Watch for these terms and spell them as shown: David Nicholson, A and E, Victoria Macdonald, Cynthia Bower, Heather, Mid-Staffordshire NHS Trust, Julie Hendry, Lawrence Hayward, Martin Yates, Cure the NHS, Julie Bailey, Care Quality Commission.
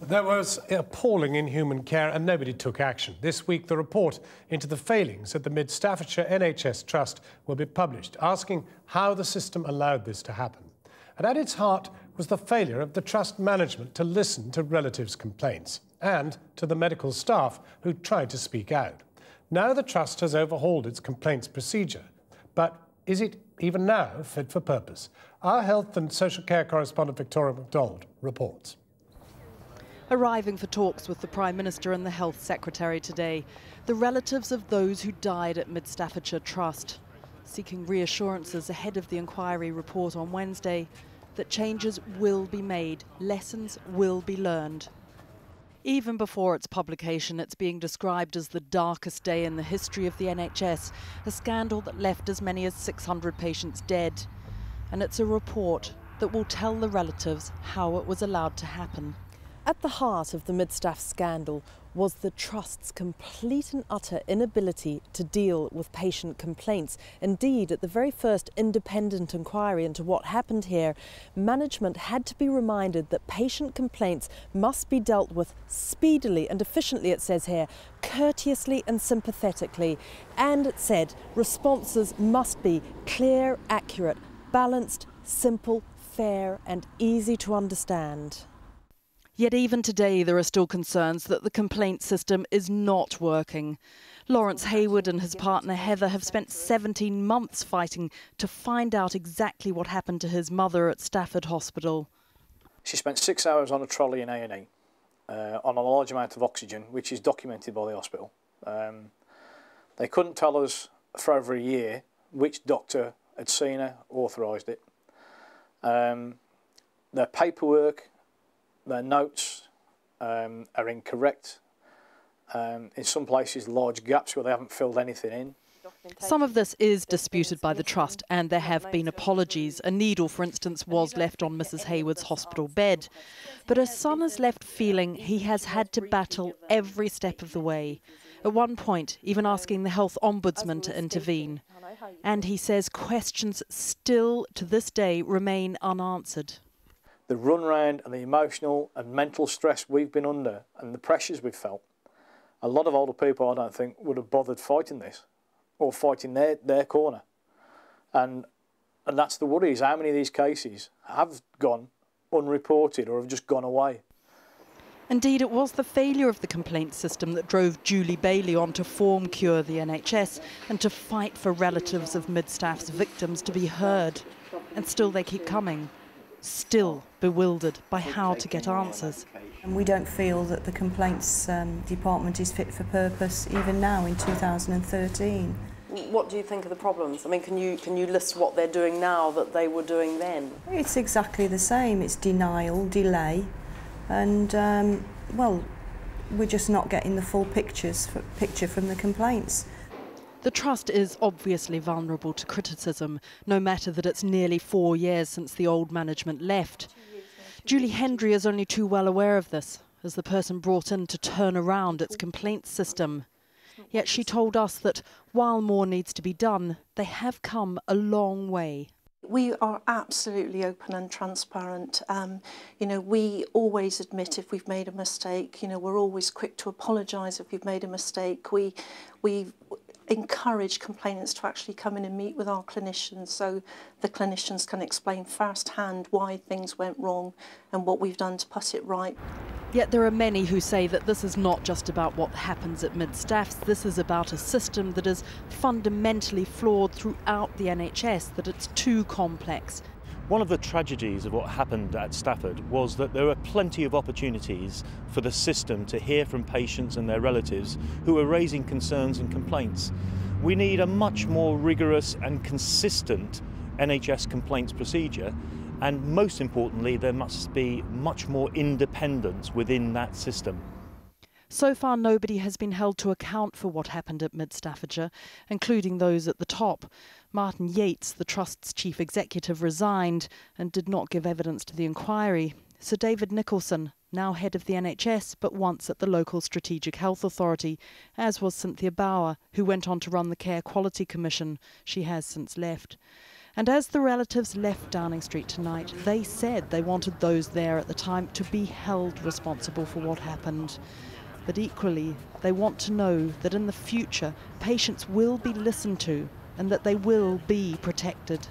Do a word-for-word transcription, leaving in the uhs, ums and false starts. There was appalling inhuman care and nobody took action. This week, the report into the failings at the Mid-Staffordshire N H S Trust will be published, asking how the system allowed this to happen. And at its heart was the failure of the Trust management to listen to relatives' complaints and to the medical staff who tried to speak out. Now the Trust has overhauled its complaints procedure, but is it even now fit for purpose? Our health and social care correspondent Victoria Macdonald reports. Arriving for talks with the Prime Minister and the Health Secretary today, the relatives of those who died at Mid-Staffordshire Trust, seeking reassurances ahead of the inquiry report on Wednesday that changes will be made, lessons will be learned. Even before its publication, it's being described as the darkest day in the history of the N H S, a scandal that left as many as six hundred patients dead. And it's a report that will tell the relatives how it was allowed to happen. At the heart of the Mid-Staff scandal was the Trust's complete and utter inability to deal with patient complaints. Indeed, at the very first independent inquiry into what happened here, management had to be reminded that patient complaints must be dealt with speedily and efficiently, it says here, courteously and sympathetically. And it said responses must be clear, accurate, balanced, simple, fair and easy to understand. Yet even today there are still concerns that the complaint system is not working. Lawrence Hayward and his partner Heather have spent seventeen months fighting to find out exactly what happened to his mother at Stafford Hospital. She spent six hours on a trolley in A and E uh, on a large amount of oxygen, which is documented by the hospital. Um, they couldn't tell us for over a year which doctor had seen her, authorised it. Um, their paperwork, their notes um, are incorrect. Um, in some places, large gaps where they haven't filled anything in. Some of this is disputed by the Trust, and there have been apologies. A needle, for instance, was left on Mrs Hayward's hospital bed. But her son is left feeling he has had to battle every step of the way. At one point, even asking the Health Ombudsman to intervene. And he says questions still, to this day, remain unanswered. The run round and the emotional and mental stress we've been under and the pressures we've felt. A lot of older people, I don't think, would have bothered fighting this or fighting their, their corner. And, and that's the worry, is how many of these cases have gone unreported or have just gone away. Indeed, it was the failure of the complaint system that drove Julie Bailey on to form Cure the N H S and to fight for relatives of Mid-Staff's victims to be heard. And still they keep coming. Still bewildered by how to get answers. And we don't feel that the complaints um, department is fit for purpose even now in two thousand thirteen. What do you think of the problems? I mean, can you, can you list what they're doing now that they were doing then? It's exactly the same. It's denial, delay and, um, well, we're just not getting the full pictures, picture from the complaints. The Trust is obviously vulnerable to criticism, no matter that it's nearly four years since the old management left. Julie Hendry is only too well aware of this, as the person brought in to turn around its complaints system. Yet she told us that while more needs to be done, they have come a long way. We are absolutely open and transparent. Um, you know, we always admit if we've made a mistake. You know, we're always quick to apologise if we've made a mistake. We, we encourage complainants to actually come in and meet with our clinicians, so the clinicians can explain firsthand why things went wrong and what we've done to put it right. Yet there are many who say that this is not just about what happens at Mid-Staff's, this is about a system that is fundamentally flawed throughout the N H S, that it's too complex. One of the tragedies of what happened at Stafford was that there were plenty of opportunities for the system to hear from patients and their relatives who were raising concerns and complaints. We need a much more rigorous and consistent N H S complaints procedure. And most importantly, there must be much more independence within that system. So far, nobody has been held to account for what happened at Mid-Staffordshire, including those at the top. Martin Yates, the Trust's chief executive, resigned and did not give evidence to the inquiry. Sir David Nicholson, now head of the N H S, but once at the local Strategic Health Authority, as was Cynthia Bower, who went on to run the Care Quality Commission. She has since left. And as the relatives left Downing Street tonight, they said they wanted those there at the time to be held responsible for what happened. But equally, they want to know that in the future, patients will be listened to and that they will be protected.